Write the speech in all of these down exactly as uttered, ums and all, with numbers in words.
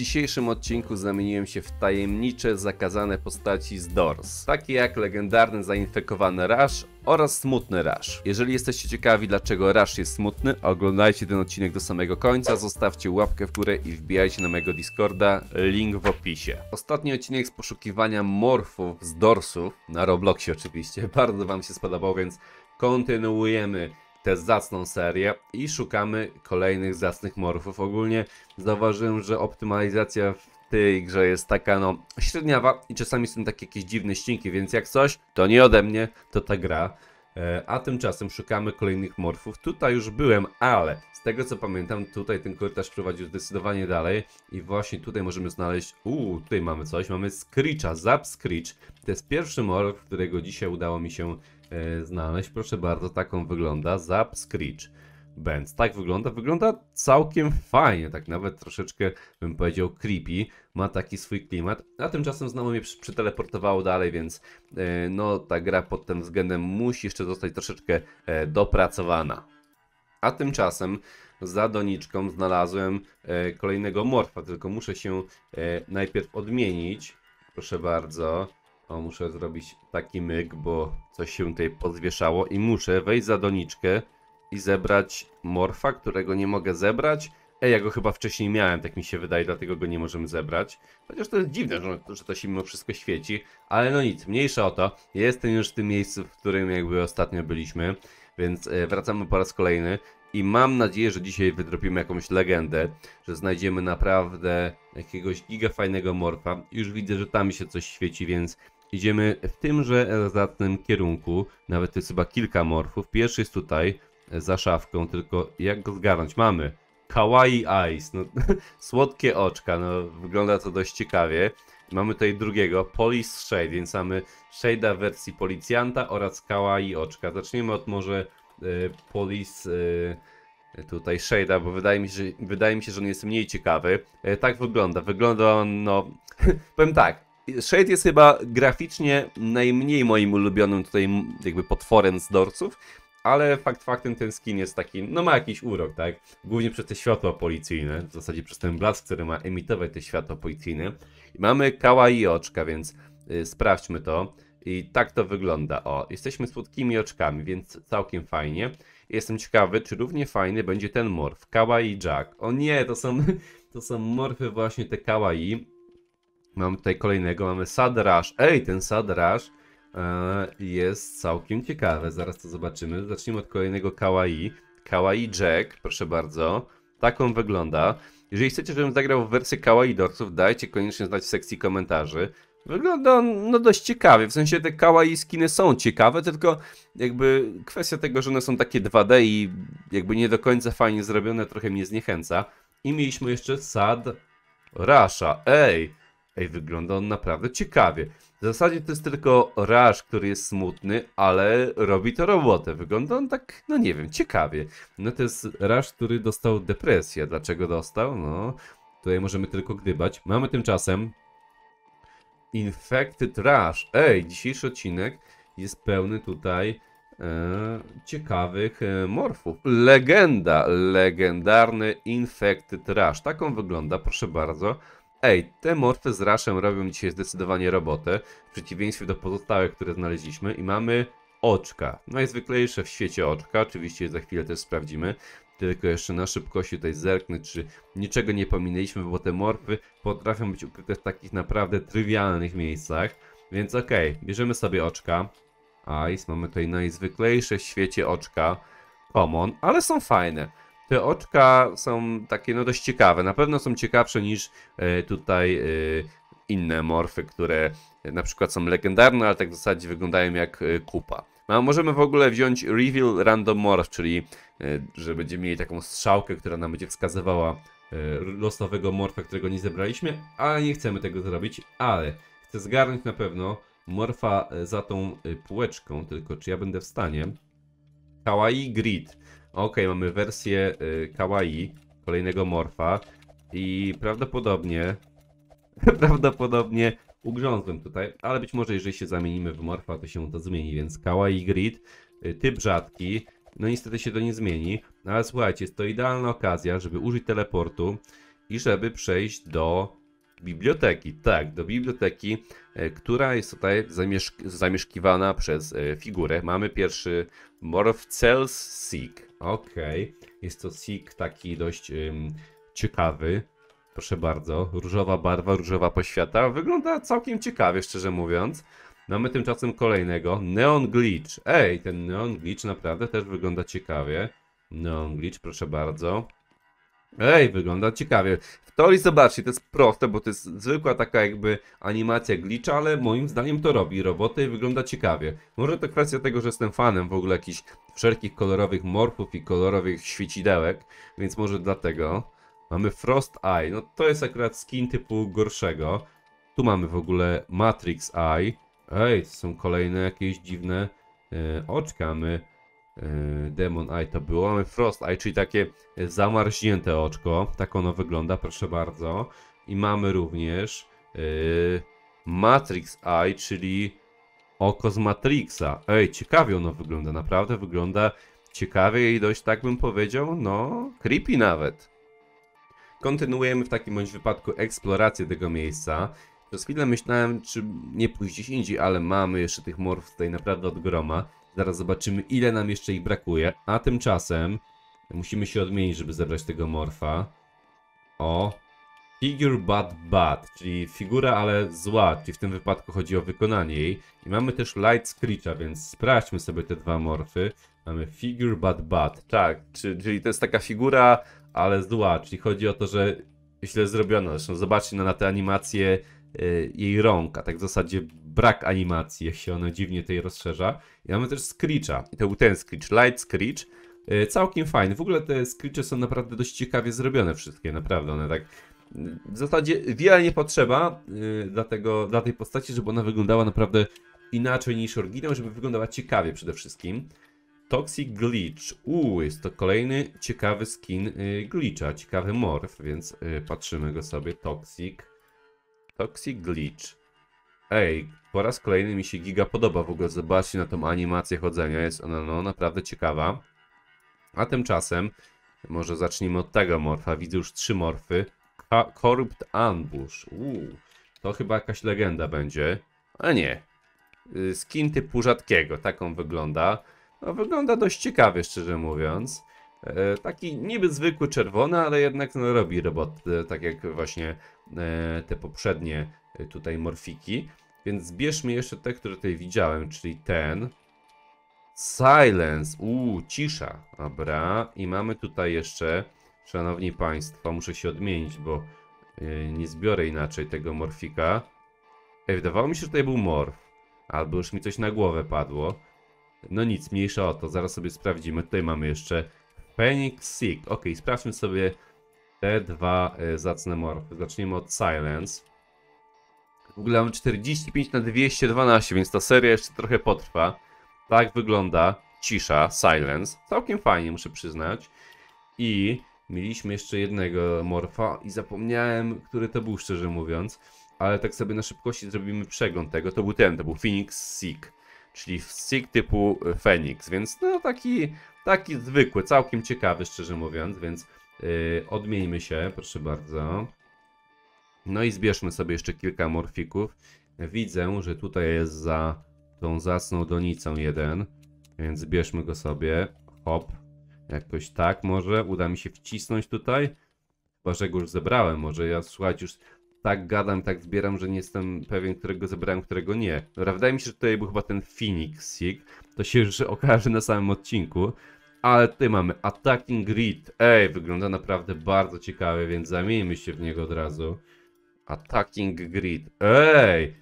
dzisiejszym odcinku zamieniłem się w tajemnicze, zakazane postaci z DOORS, takie jak legendarny zainfekowany Rush oraz smutny Rush. Jeżeli jesteście ciekawi, dlaczego Rush jest smutny, oglądajcie ten odcinek do samego końca, zostawcie łapkę w górę i wbijajcie na mojego Discorda, link w opisie. Ostatni odcinek z poszukiwania morfów z DOORSów, na Robloxie oczywiście, bardzo wam się spodobał, więc kontynuujemy tę zacną serię i szukamy kolejnych zacnych morfów. Ogólnie zauważyłem, że optymalizacja w tej grze jest taka no średniawa i czasami są takie jakieś dziwne ścinki, więc jak coś, to nie ode mnie, to ta gra. E, a tymczasem szukamy kolejnych morfów. Tutaj już byłem, ale z tego co pamiętam, tutaj ten korytarz prowadził zdecydowanie dalej i właśnie tutaj możemy znaleźć, uuu, tutaj mamy coś, mamy Screecha, Zap Screech. To jest pierwszy morf, którego dzisiaj udało mi się znaleźć. Proszę bardzo, taką wygląda Zap Screech. Benz. Tak wygląda. Wygląda całkiem fajnie, tak nawet troszeczkę bym powiedział creepy. Ma taki swój klimat, a tymczasem znowu mnie przeteleportowało dalej, więc yy, no ta gra pod tym względem musi jeszcze zostać troszeczkę yy, dopracowana. A tymczasem za doniczką znalazłem yy, kolejnego morfa, tylko muszę się yy, najpierw odmienić. Proszę bardzo. O, muszę zrobić taki myk, bo coś się tutaj podwieszało i muszę wejść za doniczkę i zebrać morfa, którego nie mogę zebrać. Ej, ja go chyba wcześniej miałem, tak mi się wydaje, dlatego go nie możemy zebrać. Chociaż to jest dziwne, że, że to się mimo wszystko świeci, ale no nic, mniejsza o to. Jestem już w tym miejscu, w którym jakby ostatnio byliśmy, więc wracamy po raz kolejny. I mam nadzieję, że dzisiaj wydropimy jakąś legendę, że znajdziemy naprawdę jakiegoś gigafajnego morfa. Już widzę, że tam się coś świeci, więc idziemy w tymże zacnym kierunku. Nawet jest chyba kilka morfów. Pierwszy jest tutaj, za szafką, tylko jak go zgarnąć? Mamy Kawaii Ice, no, słodkie oczka, no wygląda to dość ciekawie. Mamy tutaj drugiego, Police Shade, więc mamy Shade'a w wersji policjanta oraz Kawaii oczka. Zaczniemy od może Police tutaj Shade'a, bo wydaje mi się, że, wydaje mi się, że on jest mniej ciekawy. Tak wygląda, wygląda on, no powiem tak, Shade jest chyba graficznie najmniej moim ulubionym tutaj jakby potworem z DOORSów, ale fakt faktem ten skin jest taki, no ma jakiś urok, tak? Głównie przez te światła policyjne, w zasadzie przez ten blask, który ma emitować te światła policyjne. I mamy kawaii oczka, więc yy, sprawdźmy to. I tak to wygląda, o, jesteśmy słodkimi oczkami, więc całkiem fajnie. Jestem ciekawy, czy równie fajny będzie ten morf, Kawaii Jack. O nie, to są, to są morfy właśnie te kawaii. Mamy tutaj kolejnego, mamy Sad Rush. Ej, ten Sad Rush e, jest całkiem ciekawy, zaraz to zobaczymy. Zacznijmy od kolejnego kawaii, Kawaii Jack, proszę bardzo. Tak on wygląda. Jeżeli chcecie, żebym zagrał w wersję kawaii DOORSów, dajcie koniecznie znać w sekcji komentarzy. Wygląda on no dość ciekawie, w sensie te kawaii skiny są ciekawe, tylko jakby kwestia tego, że one są takie dwa D i jakby nie do końca fajnie zrobione, trochę mnie zniechęca. I mieliśmy jeszcze Sad Rusha, ej, ej, wygląda on naprawdę ciekawie. W zasadzie to jest tylko Rush, który jest smutny, ale robi to robotę, wygląda on tak, no nie wiem, ciekawie. No to jest Rush, który dostał depresję, dlaczego dostał? No, tutaj możemy tylko gdybać. Mamy tymczasem Infected Rush. Ej, dzisiejszy odcinek jest pełny tutaj e, ciekawych e, morfów. Legenda, legendarny Infected Rush. Tak on wygląda, proszę bardzo. Ej, te morfy z Rushem robią dzisiaj zdecydowanie robotę, w przeciwieństwie do pozostałych, które znaleźliśmy. I mamy oczka. Najzwyklejsze w świecie oczka. Oczywiście za chwilę też sprawdzimy. Tylko jeszcze na szybkości tutaj zerknę, czy niczego nie pominęliśmy, bo te morfy potrafią być ukryte w takich naprawdę trywialnych miejscach. Więc okej, okay, bierzemy sobie oczka. Ice, mamy tutaj najzwyklejsze w świecie oczka. Common, ale są fajne. Te oczka są takie no dość ciekawe. Na pewno są ciekawsze niż y, tutaj y, inne morfy, które y, na przykład są legendarne, ale tak w zasadzie wyglądają jak y, kupa. No, możemy w ogóle wziąć Reveal Random Morph, czyli y, że będziemy mieli taką strzałkę, która nam będzie wskazywała y, losowego morfa, którego nie zebraliśmy, ale nie chcemy tego zrobić, ale chcę zgarnąć na pewno morfa za tą y, półeczką, tylko czy ja będę w stanie. Kawaii Grid. Ok, mamy wersję y, kawaii, kolejnego morfa i prawdopodobnie, prawdopodobnie ugrzązłem tutaj, ale być może jeżeli się zamienimy w morfa, to się to zmieni, więc Kawaii Grid, typ rzadki, no niestety się to nie zmieni, ale słuchajcie, jest to idealna okazja, żeby użyć teleportu i żeby przejść do biblioteki. Tak, do biblioteki, która jest tutaj zamieszk- zamieszkiwana przez figurę. Mamy pierwszy Morph Cells Seek. Ok, jest to Seek taki dość um, ciekawy. Proszę bardzo, różowa barwa, różowa poświata. Wygląda całkiem ciekawie, szczerze mówiąc. Mamy tymczasem kolejnego Neon Glitch. Ej, ten Neon Glitch naprawdę też wygląda ciekawie. Neon Glitch, proszę bardzo. Ej, wygląda ciekawie. W teorii zobaczcie, to jest proste, bo to jest zwykła taka jakby animacja glitcha, ale moim zdaniem to robi robotę i wygląda ciekawie. Może to kwestia tego, że jestem fanem w ogóle jakichś wszelkich kolorowych morfów i kolorowych świecidełek, więc może dlatego. Mamy Frost Eye, no to jest akurat skin typu gorszego. Tu mamy w ogóle Matrix Eye. Ej, to są kolejne jakieś dziwne yy, oczka. My yy, Demon Eye to było. Mamy Frost Eye, czyli takie zamarznięte oczko. Tak ono wygląda, proszę bardzo. I mamy również yy, Matrix Eye, czyli oko z Matrixa. Ej, ciekawie ono wygląda, naprawdę wygląda ciekawie i dość, tak bym powiedział, no creepy nawet. Kontynuujemy w takim bądź wypadku eksplorację tego miejsca. Przez chwilę myślałem, czy nie pójść gdzieś indziej, ale mamy jeszcze tych morfów tutaj naprawdę od groma. Zaraz zobaczymy, ile nam jeszcze ich brakuje. A tymczasem musimy się odmienić, żeby zebrać tego morfa. O, Figure Bad Bad, czyli figura, ale zła, czyli w tym wypadku chodzi o wykonanie jej. I mamy też Light Screecha, więc sprawdźmy sobie te dwa morfy. Mamy Figure Bad Bad, tak, czyli to jest taka figura, ale zła, czyli chodzi o to, że źle zrobiono. Zresztą zobaczcie na, na te animacje yy, jej rąk, a tak w zasadzie brak animacji, jak się ona dziwnie tej rozszerza. I mamy też Screecha, i to był ten Screech, Light Screech, yy, całkiem fajny. W ogóle te Screeche są naprawdę dość ciekawie zrobione wszystkie, naprawdę one tak... W zasadzie wiele nie potrzeba yy, dla, tego, dla tej postaci, żeby ona wyglądała naprawdę inaczej niż oryginał, żeby wyglądała ciekawie przede wszystkim. Toxic Glitch. Uuu, jest to kolejny ciekawy skin yy, glitcha, ciekawy morf, więc yy, patrzymy go sobie. Toxic. Toxic Glitch. Ej, po raz kolejny mi się giga podoba w ogóle. Zobaczcie na tą animację chodzenia, jest ona no, naprawdę ciekawa. A tymczasem, może zacznijmy od tego morfa. Widzę już trzy morfy. Ka Corrupt Ambush. Uuu, to chyba jakaś legenda będzie. A nie. Yy, skin typu rzadkiego, tak on wygląda. No, wygląda dość ciekawie, szczerze mówiąc. E, taki niby zwykły czerwony, ale jednak no, robi robotę, tak jak właśnie e, te poprzednie e, tutaj morfiki. Więc zbierzmy jeszcze te, które tutaj widziałem, czyli ten. Silence. Uuu, cisza. Dobra. I mamy tutaj jeszcze, szanowni państwo, muszę się odmienić, bo e, nie zbiorę inaczej tego morfika. E, wydawało mi się, że tutaj był morf. Albo już mi coś na głowę padło. No nic, mniejsza o to, zaraz sobie sprawdzimy. Tutaj mamy jeszcze Panic Seek. Ok, sprawdźmy sobie te dwa y, zacne morfy. Zaczniemy od Silence. W ogóle mamy czterdzieści pięć na dwieście dwanaście, więc ta seria jeszcze trochę potrwa. Tak wygląda cisza, Silence. Całkiem fajnie, muszę przyznać. I mieliśmy jeszcze jednego morfa i zapomniałem, który to był, szczerze mówiąc. Ale tak sobie na szybkości zrobimy przegląd tego. To był ten, to był Phoenix Seek. Czyli Seek typu Feniks, więc no taki, taki zwykły, całkiem ciekawy, szczerze mówiąc, więc yy, odmieńmy się, proszę bardzo. No i zbierzmy sobie jeszcze kilka morfików. Widzę, że tutaj jest za tą zacną donicą jeden, więc zbierzmy go sobie. Hop, jakoś tak może, uda mi się wcisnąć tutaj. Chyba, że go już zebrałem, może ja, słuchajcie, już... Tak gadam, tak zbieram, że nie jestem pewien, którego zebrałem, którego nie. Dobra, wydaje mi się, że tutaj był chyba ten Phoenix Seek. To się już okaże na samym odcinku. Ale tutaj mamy Attacking Grid. Ej, wygląda naprawdę bardzo ciekawie, więc zamieńmy się w niego od razu. Attacking Grid. Ej,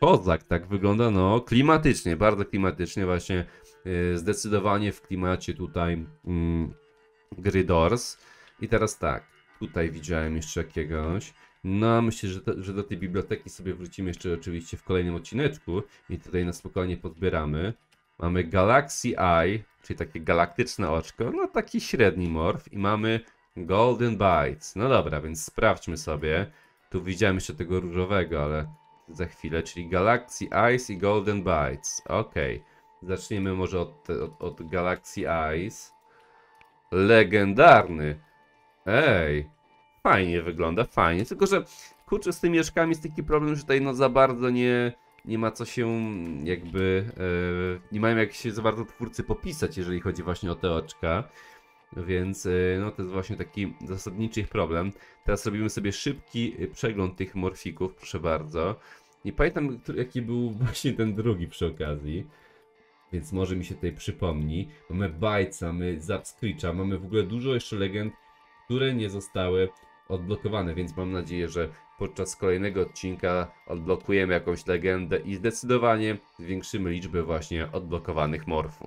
kozak, tak wygląda, no klimatycznie, bardzo klimatycznie właśnie. Yy, zdecydowanie w klimacie tutaj yy, gry Doors. I teraz tak, tutaj widziałem jeszcze jakiegoś. No, myślę, że, to, że do tej biblioteki sobie wrócimy jeszcze oczywiście w kolejnym odcineczku i tutaj na spokojnie podbieramy. Mamy Galaxy Eye, czyli takie galaktyczne oczko, no taki średni morf i mamy Golden Bites. No dobra, więc sprawdźmy sobie. Tu widziałem jeszcze tego różowego, ale za chwilę, czyli Galaxy Ice i Golden Bites. Ok, zaczniemy może od, od, od Galaxy Ice. Legendarny. Ej! fajnie wygląda, fajnie, tylko że kurczę, z tymi jeszkami jest taki problem, że tutaj no za bardzo nie, nie ma co się jakby, yy, nie mają jak się za bardzo twórcy popisać, jeżeli chodzi właśnie o te oczka. Więc yy, no to jest właśnie taki zasadniczy ich problem. Teraz robimy sobie szybki przegląd tych morfików, proszę bardzo. Nie pamiętam, jaki był właśnie ten drugi przy okazji. Więc może mi się tutaj przypomni. Mamy Bajca, mamy Zap Screecha, mamy w ogóle dużo jeszcze legend, które nie zostały odblokowane, więc mam nadzieję, że podczas kolejnego odcinka odblokujemy jakąś legendę i zdecydowanie zwiększymy liczbę właśnie odblokowanych morfów.